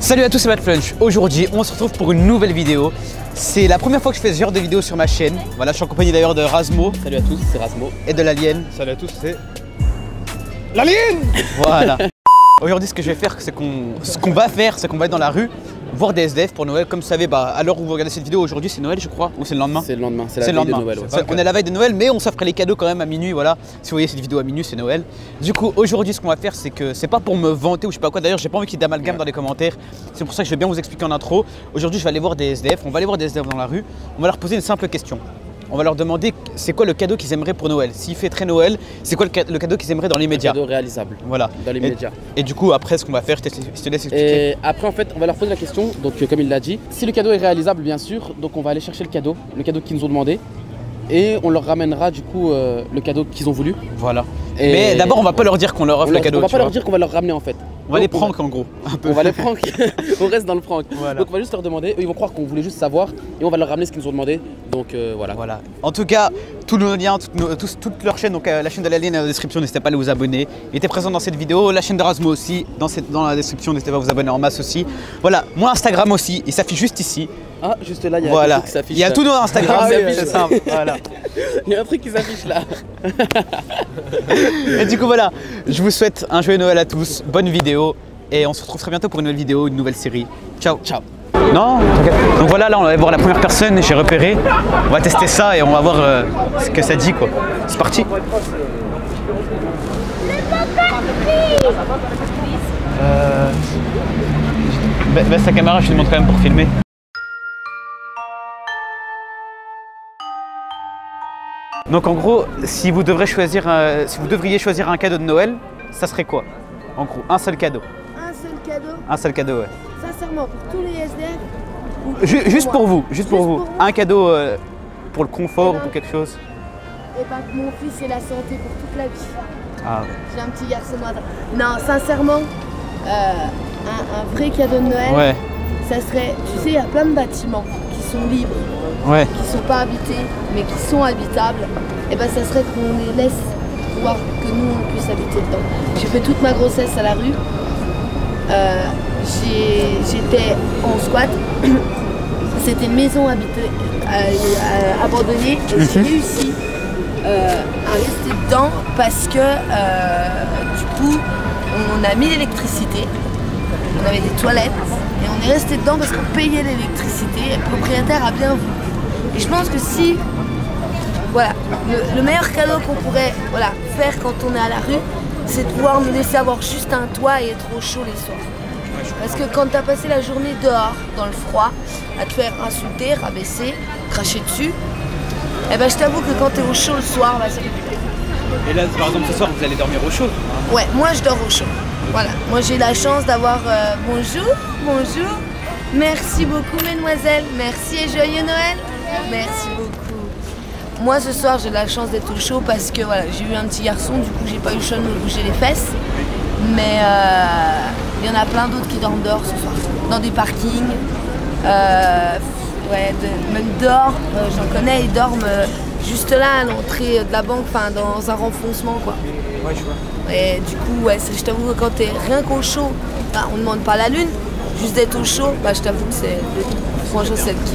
Salut à tous, c'est BatFlunch. Aujourd'hui, on se retrouve pour une nouvelle vidéo. C'est la première fois que je fais ce genre de vidéo sur ma chaîne. Voilà, je suis en compagnie d'ailleurs de Razmo. Salut à tous, c'est Razmo. Et de L'Alien. Salut à tous, c'est L'Alien. Voilà. Aujourd'hui, ce que je vais faire, c'est qu'on va être dans la rue, voir des SDF pour Noël. Comme vous savez, à l'heure où vous regardez cette vidéo, aujourd'hui c'est Noël, je crois, ou c'est le lendemain. C'est le lendemain, c'est la veille de Noël. Ouais. On est la veille de Noël, mais on s'offre les cadeaux quand même à minuit. Voilà, si vous voyez cette vidéo à minuit, c'est Noël. Du coup, aujourd'hui, ce qu'on va faire, c'est que c'est pas pour me vanter ou je sais pas quoi. D'ailleurs, j'ai pas envie qu'il y ait d'amalgame dans les commentaires. C'est pour ça que je vais bien vous expliquer en intro. Aujourd'hui, je vais aller voir des SDF. On va aller voir des SDF dans la rue. On va leur poser une simple question. On va leur demander c'est quoi le cadeau qu'ils aimeraient pour Noël. S'il fait très Noël, c'est quoi le cadeau qu'ils aimeraient dans l'immédiat. Un cadeau réalisable. Voilà. Dans l'immédiat. Et du coup, après, ce qu'on va faire, je te laisse expliquer. Et après, en fait, on va leur poser la question, donc comme il l'a dit. Si le cadeau est réalisable, bien sûr, donc on va aller chercher le cadeau qu'ils nous ont demandé. Et on leur ramènera du coup le cadeau qu'ils ont voulu. Voilà. Et mais d'abord, on va pas leur dire qu'on leur offre le cadeau. On va pas leur dire qu'on va leur ramener en fait. On va les prank en gros. Un peu. On va les prank. On reste dans le prank. Voilà. Donc on va juste leur demander. Eux, ils vont croire qu'on voulait juste savoir et on va leur ramener ce qu'ils nous ont demandé. Donc voilà. Voilà. En tout cas, tous nos liens, toute leur chaîne, donc la chaîne de l'Alien est dans la description. N'hésitez pas à aller vous abonner. Il était présent dans cette vidéo. La chaîne de Razmo aussi dans la description. N'hésitez pas à vous abonner en masse aussi. Voilà. Mon Instagram aussi. Il s'affiche juste ici. Ah, juste là, il y a un truc qui s'affiche. Il y a tout nos Instagram. C'est simple. Voilà. Il y a un truc qui s'affiche là. Et du coup voilà, je vous souhaite un joyeux Noël à tous, bonne vidéo et on se retrouve très bientôt pour une nouvelle vidéo, une nouvelle série. Ciao, ciao. Non, donc voilà, là on va aller voir la première personne, j'ai repéré. On va tester ça et on va voir ce que ça dit quoi. C'est parti. Baisse ta caméra, je te montre quand même pour filmer. Donc en gros, si vous devriez choisir un cadeau de Noël, ça serait quoi? En gros, un seul cadeau. Un seul cadeau? Un seul cadeau, ouais. Sincèrement, pour tous les SDF? Juste pour vous, juste pour vous. Un cadeau pour le confort ou pour quelque chose? Eh ben, mon fils et la santé pour toute la vie. Ah ouais. J'ai un petit garçon maintenant. Non, sincèrement, un vrai cadeau de Noël, ouais. Ça serait, tu sais, il y a plein de bâtiments qui sont libres. Ouais. Qui sont pas habités mais qui sont habitables, et ben ça serait qu'on les laisse voir, que nous on puisse habiter dedans. J'ai fait toute ma grossesse à la rue, j'étais en squat, c'était une maison habitée, abandonnée, et j'ai réussi à rester dedans parce que du coup on a mis l'électricité, on avait des toilettes et on est resté dedans parce qu'on payait l'électricité et le propriétaire a bien voulu. Et je pense que si, voilà, le meilleur cadeau qu'on pourrait faire quand on est à la rue, c'est de pouvoir nous laisser avoir juste un toit et être au chaud les soirs. Parce que quand tu as passé la journée dehors, dans le froid, à te faire insulter, rabaisser, cracher dessus, et ben je t'avoue que quand tu es au chaud le soir, bah, ça fait du bien. Et là, par exemple, ce soir, vous allez dormir au chaud? Ouais, moi je dors au chaud. Voilà, moi j'ai la chance d'avoir bonjour, bonjour, merci beaucoup mesdemoiselles, merci et joyeux Noël. Merci beaucoup. Moi ce soir j'ai la chance d'être au chaud parce que voilà, j'ai eu un petit garçon, du coup j'ai pas eu chaud de me bouger les fesses. Mais il y en a plein d'autres qui dorment dehors ce soir, dans des parkings, ouais, même dehors, j'en connais, ils dorment juste là à l'entrée de la banque, enfin dans un renfoncement quoi. Ouais, je vois. Et du coup ouais, je t'avoue que quand t'es rien qu'au chaud, bah, on ne demande pas la lune, juste d'être au chaud, bah je t'avoue que c'est franchement c'est le kiff.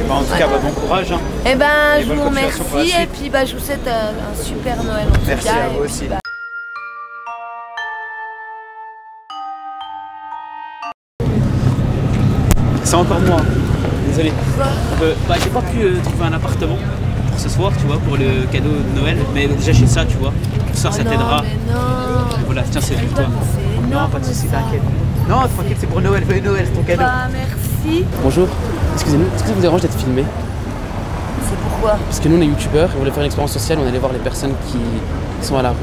Et bah en tout cas, bah, bon courage. Hein. Et ben bah, je vous remercie et puis bah, je vous souhaite un super Noël. En merci tout cas, à vous aussi. Puis, bah... C'est encore moi. Désolé. J'ai pas pu trouver un appartement pour ce soir, tu vois, pour le cadeau de Noël. Mais déjà j'ai ça, tu vois. Pour ce soir, ça t'aidera. Voilà, tiens, c'est pour toi. Non, pas de soucis, t'inquiète. Non, tranquille, c'est pour Noël. Joyeux Noël, c'est ton cadeau. Bah, merci. Bonjour. Excusez-nous, est-ce que ça vous dérange d'être filmé? C'est pourquoi? Parce que nous on est youtubeurs, on voulait faire une expérience sociale, on allait voir les personnes qui sont à la rue.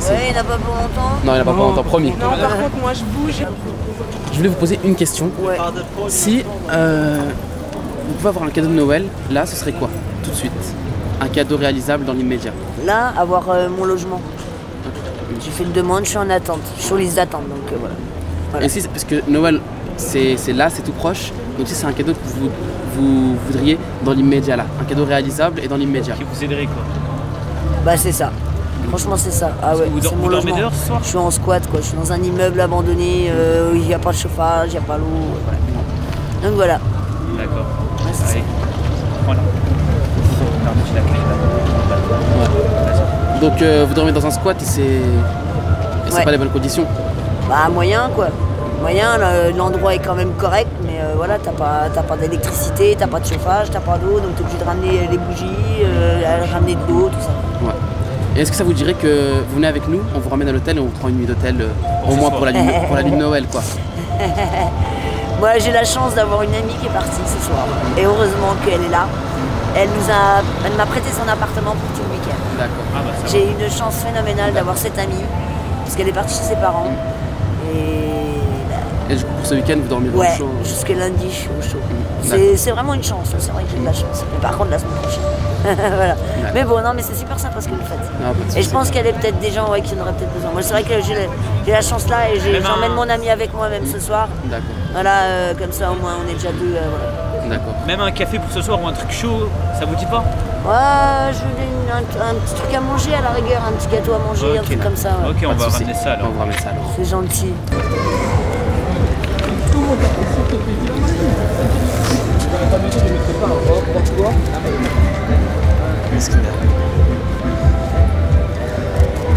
Ouais, il n'a pas pour longtemps. Non, il n'a pas pour longtemps, promis. Non, par contre, moi je bouge. Je voulais vous poser une question. Ouais. Si vous pouvez avoir un cadeau de Noël, là ce serait quoi? Tout de suite. Un cadeau réalisable dans l'immédiat. Là, avoir mon logement. J'ai fait une demande, je suis en attente. Je suis sur liste d'attente, donc voilà. Et si, parce que Noël, c'est là, c'est tout proche. Donc si c'est un cadeau que vous voudriez dans l'immédiat là, un cadeau réalisable et dans l'immédiat. Qui vous aiderait quoi? Bah c'est ça. Franchement, c'est ça. Ah ouais, c'est mon logement. Je suis en squat, quoi. Je suis dans un immeuble abandonné. Il n'y a pas de chauffage, il n'y a pas l'eau. Voilà. Donc voilà. D'accord. Ouais, c'est ça. Voilà. Ouais. Donc vous dormez dans un squat et c'est pas les bonnes conditions. Bah moyen quoi. Moyen, l'endroit est quand même correct, mais voilà, t'as pas d'électricité, t'as pas de chauffage, t'as pas d'eau, donc t'es obligé de ramener les bougies, ramener de l'eau, tout ça. Ouais. Et est-ce que ça vous dirait que vous venez avec nous, on vous ramène à l'hôtel et on vous prend une nuit d'hôtel au moins pour la nuit de Noël quoi. Moi j'ai la chance d'avoir une amie qui est partie ce soir. Et heureusement qu'elle est là. Elle m'a prêté son appartement pour tout le week-end. D'accord. Ah bah, j'ai eu une chance phénoménale d'avoir cette amie, parce qu'elle est partie chez ses parents. Et du coup, pour ce week-end, vous dormez au chaud. Jusqu'à lundi, je suis au chaud. C'est vraiment une chance, c'est vrai que j'ai de la chance. Mais par contre, la semaine prochaine. Voilà. Mais bon, non, mais c'est super sympa ce que vous faites. Ah, et je pense qu'elle est peut-être des gens qui en auraient peut-être besoin. Moi, c'est vrai que j'ai la chance là et j'emmène mon ami avec moi même ce soir. D'accord. Voilà, comme ça, au moins, on est déjà deux. Voilà. D'accord. Même un café pour ce soir ou un truc chaud, ça vous dit pas? Ouais, je veux un petit truc à manger à la rigueur, un petit gâteau à manger, un truc comme ça. Ouais. Ok, on va ramener ça alors. C'est gentil.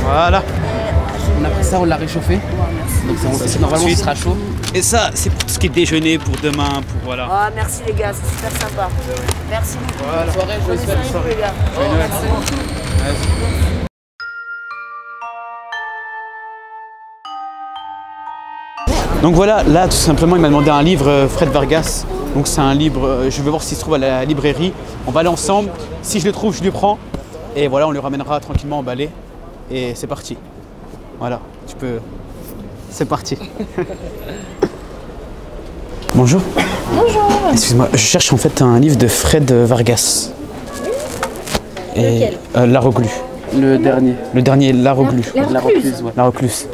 Voilà. On a pris ça, on l'a réchauffé. Donc normalement il sera chaud. Et ça, c'est pour ce qui est déjeuner pour demain, pour voilà. Ah merci les gars, c'est super sympa. Merci. Bonne soirée, joyeuse soirée. Donc voilà, là tout simplement il m'a demandé un livre, Fred Vargas. Donc c'est un livre, je vais voir s'il se trouve à la librairie. On va aller ensemble, si je le trouve je lui prends. Et voilà, on le ramènera tranquillement emballé. Et c'est parti. Voilà, tu peux... C'est parti. Bonjour. Bonjour. Excuse-moi, je cherche en fait un livre de Fred Vargas. Oui. Et lequel? La Reclue. Le dernier. Le dernier, La Reclue. La Recluse, ouais. La Recluse.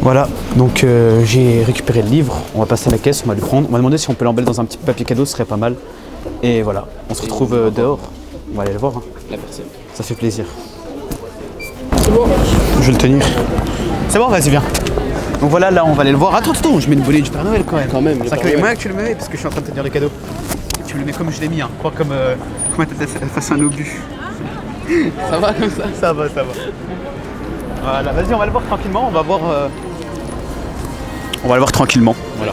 Voilà, donc j'ai récupéré le livre, on va passer à la caisse, on va le prendre, on va demander si on peut l'emballer dans un petit papier cadeau, ce serait pas mal. Et voilà, on se retrouve dehors, on va aller le voir. Hein. La personne. Ça fait plaisir. C'est bon. Je vais le tenir. C'est bon, vas-y viens. Donc voilà, là on va aller le voir. Attends, je mets le bonnet du Père Noël quand même. Quand même. C'est que moi que tu le mets parce que je suis en train de tenir le cadeau. Tu le mets comme je l'ai mis, hein. Pas comme face à un obus. Ça va comme ça? Ça va, ça va. Voilà, vas-y on va le voir tranquillement, on va voir... On va le voir tranquillement, voilà.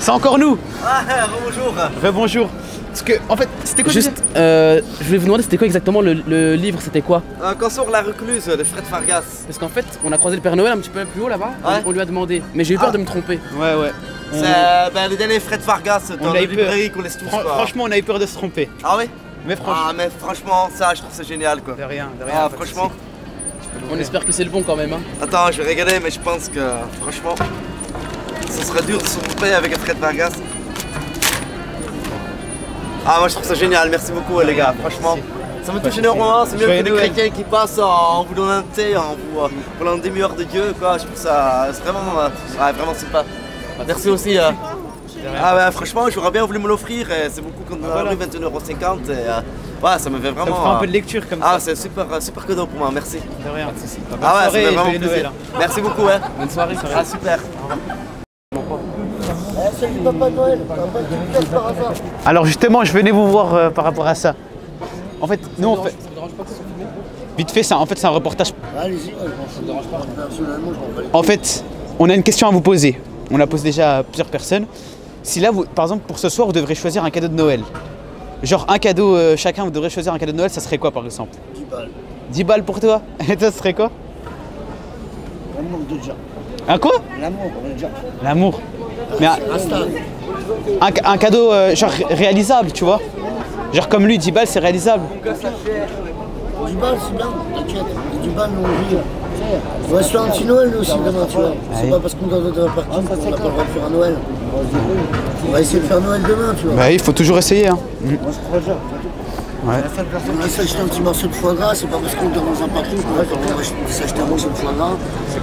C'est encore nous. Ah, rebonjour. Rebonjour. Parce que, en fait, c'était quoi juste, je voulais vous demander, c'était quoi exactement le livre, c'était quoi? Quand sur La Recluse, de Fred Vargas. Parce qu'en fait, on a croisé le Père Noël un petit peu plus haut là-bas, ouais. On lui a demandé, mais j'ai eu peur de me tromper. Ouais, ouais. Ben, le dernier Fred Vargas, dans la librairie qu'on laisse tous. Franchement, on a eu peur de se tromper. Ah ouais? Mais franchement. Ah, mais franchement, ça, je trouve ça génial, quoi. De rien, franchement. On espère que c'est le bon quand même. Hein. Attends, je vais regarder, mais je pense que franchement, ce serait dur de se tromper avec un Fred Vargas. Ah, moi je trouve ça génial, merci beaucoup les gars, franchement. Merci. Ça me touche énormément, c'est mieux que des chrétiens qui passent en vous donnant un thé, en vous parlant des meilleurs de Dieu, quoi. Je trouve ça vraiment, vraiment sympa. Merci aussi. Ah bah, franchement, j'aurais bien voulu me l'offrir, c'est beaucoup quand on a pris 21,50 €. Ouais, ça me fait vraiment... Ça me fait un peu de lecture comme ça. Ah, c'est super, super cadeau pour moi, merci. De rien, pas de soucis. Ah ouais, c'est vraiment plaisir. Merci beaucoup, ouais. Bonne soirée, ça va. Ah, super. Salut Papa Noël, t'as pas de par hasard? Alors justement, je venais vous voir par rapport à ça. En fait, nous on fait... Ça vous dérange pas que ça soit filmé? Vite fait, ça, en fait, c'est un reportage... Allez-y, ça me dérange pas. Personnellement, je m'en vais. En fait, on a une question à vous poser. On la pose déjà à plusieurs personnes. Si là, vous, par exemple, pour ce soir, vous devrez choisir un cadeau de Noël. Genre un cadeau chacun, vous devrez choisir un cadeau de Noël, ça serait quoi par exemple? 10 balles. 10 balles pour toi? Et toi, ça serait quoi? L'amour déjà. Un quoi? L'amour, déjà. L'amour. Mais un cadeau genre réalisable, tu vois? Genre comme lui, 10 balles, c'est réalisable. 10 balles, c'est bien, t'inquiète. 10 balles, on vit. On va se faire un petit Noël aussi demain, tu vois. C'est pas parce qu'on doit être parti qu'on n'a pas le droit de faire un Noël. On va essayer de faire Noël demain, tu vois. Bah oui, il faut toujours essayer, hein. Ouais. On va s'acheter un petit morceau de foie gras, c'est pas parce qu'on est dans un patron qu'on va s'acheter un morceau de foie gras.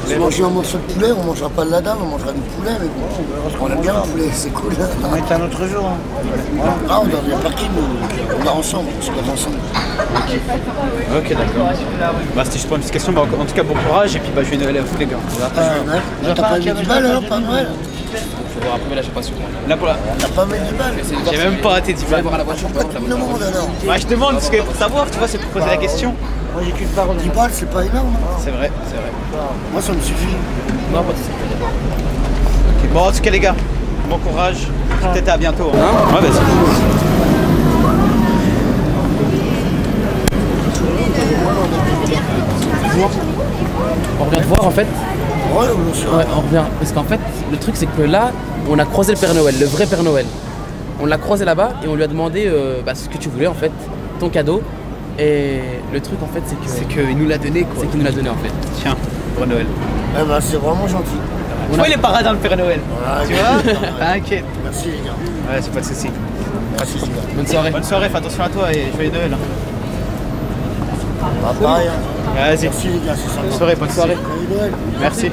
Si on mange un morceau de poulet, on mangera pas de la dinde, on mangera du poulet, mais bon, on aime bien le poulet, c'est cool. On va être un autre jour. Hein. Ah, on est dans le parking, on va ensemble, on se bat ensemble. Ok, d'accord. Bah, c'était juste pour une petite question, bah, en tout cas bon courage, et puis bah, je vais Noël à vous les gars. T'as pas mis du mal alors, pas mal. Faut voir après, là, je sais pas sûr. Là pour la. T'as pas mis du mal. J'ai même pas raté 10 balles. Bah, je demande, parce que pour savoir, tu vois, c'est pour poser la question. Moi j'ai qu'une parole. 10 balles, c'est pas énorme. C'est vrai, c'est vrai. Moi ça me suffit. Non, pas de ça. Bon, en tout cas, les gars, bon courage. Peut-être à bientôt. Hein. Ouais, vas-y. On revient te voir en fait. Ouais, on revient. Parce qu'en fait, le truc c'est que là, on a croisé le Père Noël, le vrai Père Noël. On l'a croisé là-bas et on lui a demandé bah, ce que tu voulais en fait, ton cadeau. Et le truc en fait, c'est que. C'est qu'il nous l'a donné quoi. C'est qu'il nous l'a donné en fait. Tiens, bon Noël. Eh ben, c'est vraiment gentil. Tu vois, il est paradin le Père Noël. Ouais, tu vois. T'inquiète. Merci les gars. Ouais, c'est pas de soucis. Merci les gars. Bonne soirée. Bonne soirée, fais attention à toi et joyeux Noël. Bah, pareil. Hein. Vas-y. Merci les gars, c'est sympa. Bonne soirée. Merci.